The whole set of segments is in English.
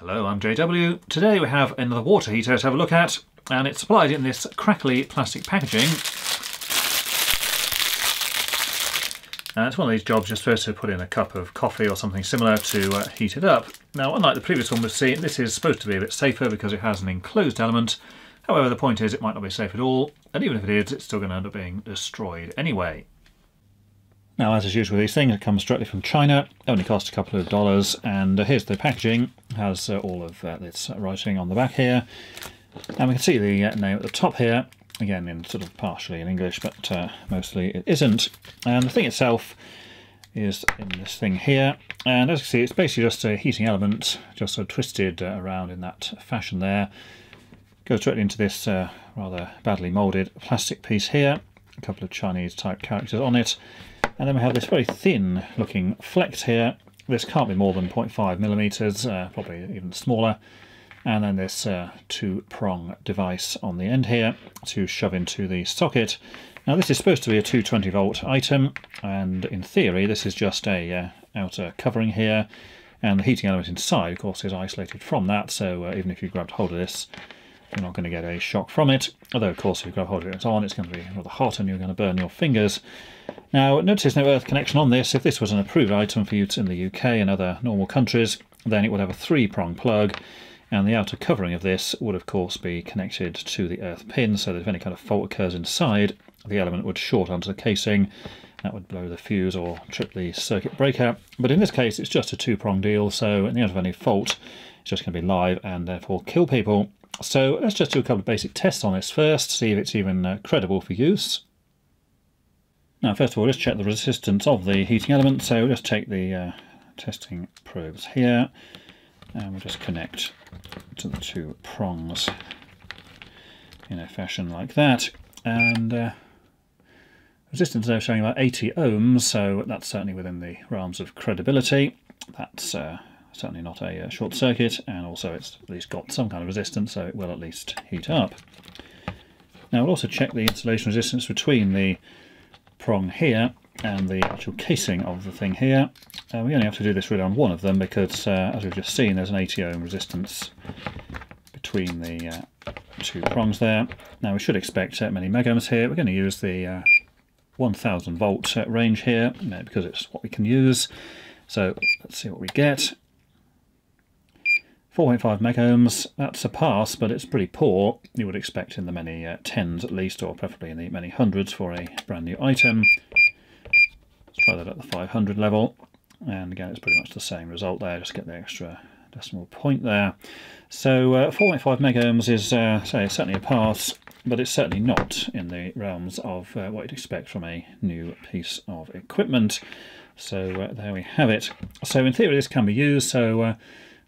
Hello, I'm JW. Today we have another water heater to have a look at, and it's supplied in this crackly plastic packaging. And it's one of these jobs you're supposed to put in a cup of coffee or something similar to heat it up. Now, unlike the previous one we've seen, this is supposed to be a bit safer because it has an enclosed element. However, the point is it might not be safe at all, and even if it is, it's still going to end up being destroyed anyway. Now, as is usual with these things, it comes directly from China, only cost a couple of dollars, and here's the packaging. It has all of this writing on the back here, and we can see the name at the top here, again in sort of partially in English, but mostly it isn't. And the thing itself is in this thing here, and as you can see, it's basically just a heating element, just sort of twisted around in that fashion there. Goes directly into this rather badly moulded plastic piece here, a couple of Chinese type characters on it. And then we have this very thin looking flex here. This can't be more than 0.5mm, probably even smaller. And then this two prong device on the end here to shove into the socket. Now this is supposed to be a 220 volt item, and in theory this is just a outer covering here, and the heating element inside of course is isolated from that, so even if you grabbed hold of this you're not going to get a shock from it, although of course if you grab hold of it on it's going to be rather hot and you're going to burn your fingers. Now, notice no earth connection on this. If this was an approved item for use in the UK and other normal countries, then it would have a three-prong plug, and the outer covering of this would of course be connected to the earth pin, so that if any kind of fault occurs inside, the element would short onto the casing. That would blow the fuse or trip the circuit breaker. But in this case, it's just a two-prong deal, so in the event of any fault, it's just going to be live and therefore kill people. So let's just do a couple of basic tests on this first, see if it's even credible for use. Now, first of all, just check the resistance of the heating element. So we'll just take the testing probes here, and we'll just connect to the two prongs in a fashion like that. And resistance there showing about 80 ohms, so that's certainly within the realms of credibility. That's certainly not a short circuit, and also it's at least got some kind of resistance, so it will at least heat up. Now, we'll also check the insulation resistance between the prong here and the actual casing of the thing here. We only have to do this really on one of them because as we've just seen, there's an 80 ohm resistance between the two prongs there. Now we should expect many megohms here. We're going to use the 1000 volt range here because it's what we can use. So let's see what we get. 4.5 megohms, that's a pass, but it's pretty poor. You would expect in the many tens at least, or preferably in the many hundreds for a brand new item. Let's try that at the 500 level, and again it's pretty much the same result there, just get the extra decimal point there. So 4.5 megohms is say certainly a pass, but it's certainly not in the realms of what you'd expect from a new piece of equipment. So there we have it. So in theory this can be used, so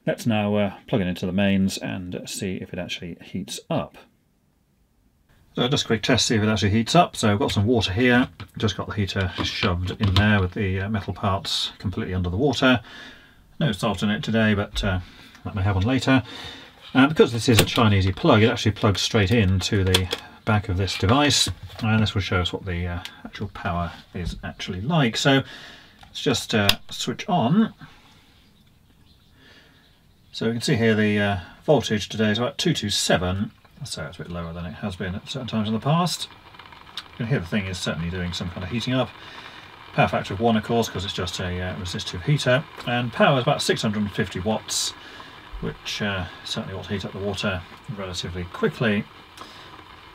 let's now plug it into the mains and see if it actually heats up. So just a quick test, see if it actually heats up. So I've got some water here, just got the heater shoved in there with the metal parts completely under the water. No salt in it today, but that may happen later. Because this is a Chinesey plug, it actually plugs straight into the back of this device, and this will show us what the actual power is actually like. So let's just switch on. So we can see here the voltage today is about 227, so it's a bit lower than it has been at certain times in the past. You can hear the thing is certainly doing some kind of heating up. Power factor of 1 of course, because it's just a resistive heater, and power is about 650 watts, which certainly ought to heat up the water relatively quickly.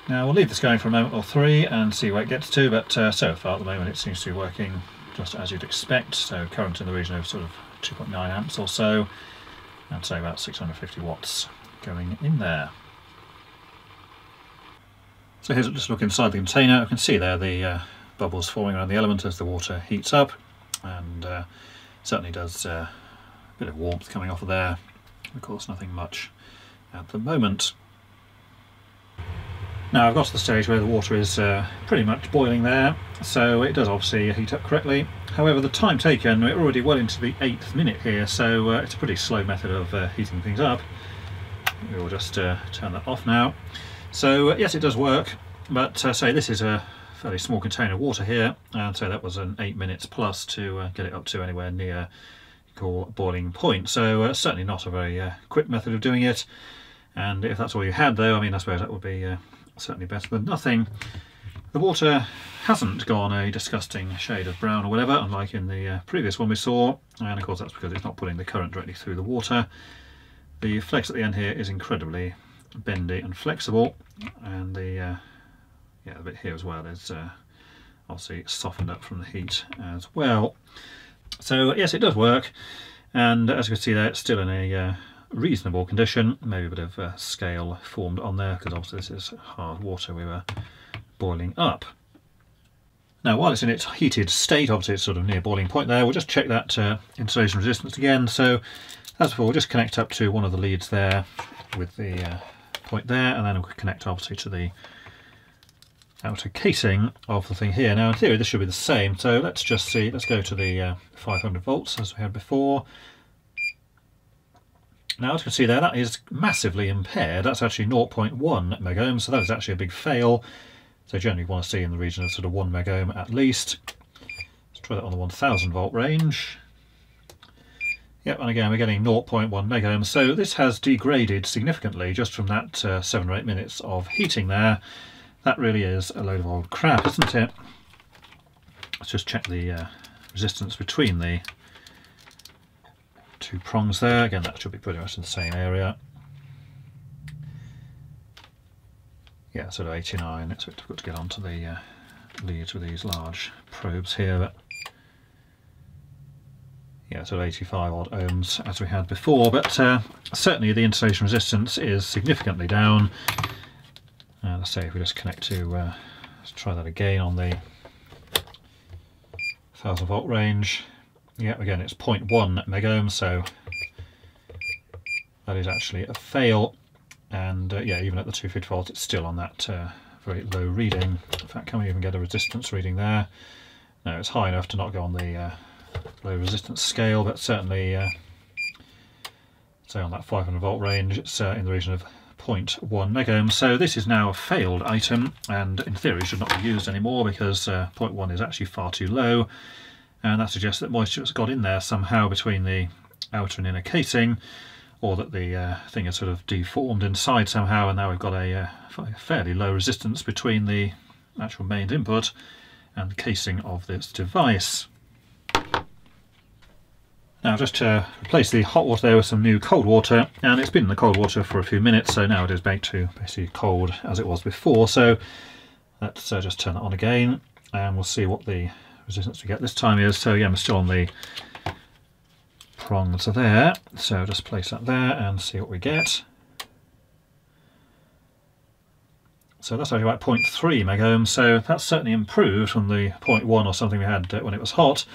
Now we'll leave this going for a moment or three and see where it gets to, but so far at the moment it seems to be working just as you'd expect, so current in the region of sort of 2.9 amps or so. I'd say about 650 watts going in there. So here's just a look inside the container. You can see there the bubbles forming around the element as the water heats up, and certainly does a bit of warmth coming off of there. Of course, nothing much at the moment. Now I've got to the stage where the water is pretty much boiling there, so it does obviously heat up correctly. However, the time taken, we're already well into the 8th minute here, so it's a pretty slow method of heating things up. We'll just turn that off now. So yes, it does work, but say this is a fairly small container of water here, and so that was an 8 minutes plus to get it up to anywhere near boiling point. So certainly not a very quick method of doing it. And if that's all you had though, I mean, I suppose that would be certainly better than nothing. The water hasn't gone a disgusting shade of brown or whatever, unlike in the previous one we saw, and of course that's because it's not pulling the current directly through the water. The flex at the end here is incredibly bendy and flexible, and the bit here as well is obviously softened up from the heat as well. So yes, it does work, and as you can see there, it's still in a reasonable condition. Maybe a bit of scale formed on there, because obviously this is hard water we were boiling up. Now, while it's in its heated state, obviously it's sort of near boiling point there, we'll just check that insulation resistance again. So as before, we'll just connect up to one of the leads there with the point there, and then we'll connect obviously to the outer casing of the thing here. Now in theory this should be the same, so let's just see. Let's go to the 500 volts as we had before. Now as you can see there, that is massively impaired. That's actually 0.1 megohm, so that is actually a big fail. So generally you want to see in the region of sort of 1 megohm at least. Let's try that on the 1000 volt range. Yep, and again we're getting 0.1 megohm, so this has degraded significantly just from that 7 or 8 minutes of heating there. That really is a load of old crap, isn't it? Let's just check the resistance between the two prongs there. Again, that should be pretty much in the same area. Yeah, sort of 89. It's a bit difficult to get onto the leads with these large probes here. But yeah, sort of 85 odd ohms as we had before. But certainly the insulation resistance is significantly down. And let's say if we just connect to, let's try that again on the 1000 volt range. Yeah, again it's 0.1 megohm, so that is actually a fail. And yeah, even at the 250 volts it's still on that very low reading. In fact, can we even get a resistance reading there? No, it's high enough to not go on the low resistance scale, but certainly say on that 500 volt range it's in the region of 0.1 megohm. So this is now a failed item, and in theory should not be used anymore, because 0.1 is actually far too low, and that suggests that moisture has got in there somehow between the outer and inner casing, or that the thing is sort of deformed inside somehow, and now we've got a fairly low resistance between the actual mains input and the casing of this device. Now I've just replaced the hot water there with some new cold water, and it's been in the cold water for a few minutes, so now it is back to basically cold as it was before. So let's just turn that on again, and we'll see what the resistance we get this time is. So yeah, I'm still on the prongs there, so just place that there and see what we get. So that's actually about 0.3 megohm, so that's certainly improved from the 0.1 or something we had when it was hot.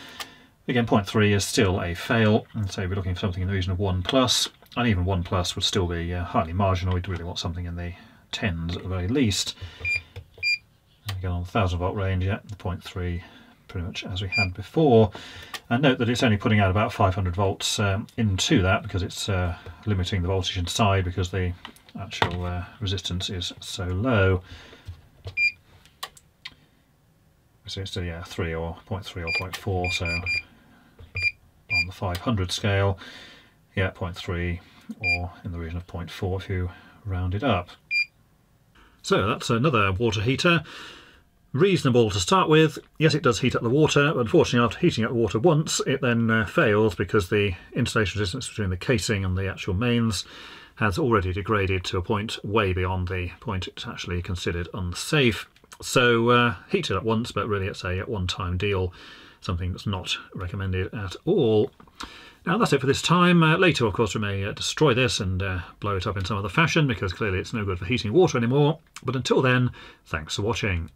Again, 0.3 is still a fail, and so we're looking for something in the region of 1 plus, and even 1 plus would still be highly marginal. We'd really want something in the 10s at the very least. And again, on the 1000 volt range, yeah, the 0.3 pretty much as we had before. And note that it's only putting out about 500 volts into that, because it's limiting the voltage inside, because the actual resistance is so low. So it's still, yeah, 3 or 0.3 or 0.4, so on the 500 scale, yeah, 0.3 or in the region of 0.4 if you round it up. So that's another water heater. Reasonable to start with. Yes, it does heat up the water, but unfortunately after heating up the water once, it then fails, because the insulation resistance between the casing and the actual mains has already degraded to a point way beyond the point it's actually considered unsafe. So heat it up once, but really it's a one-time deal, something that's not recommended at all. Now that's it for this time. Later, of course, we may destroy this and blow it up in some other fashion, because clearly it's no good for heating water anymore. But until then, thanks for watching.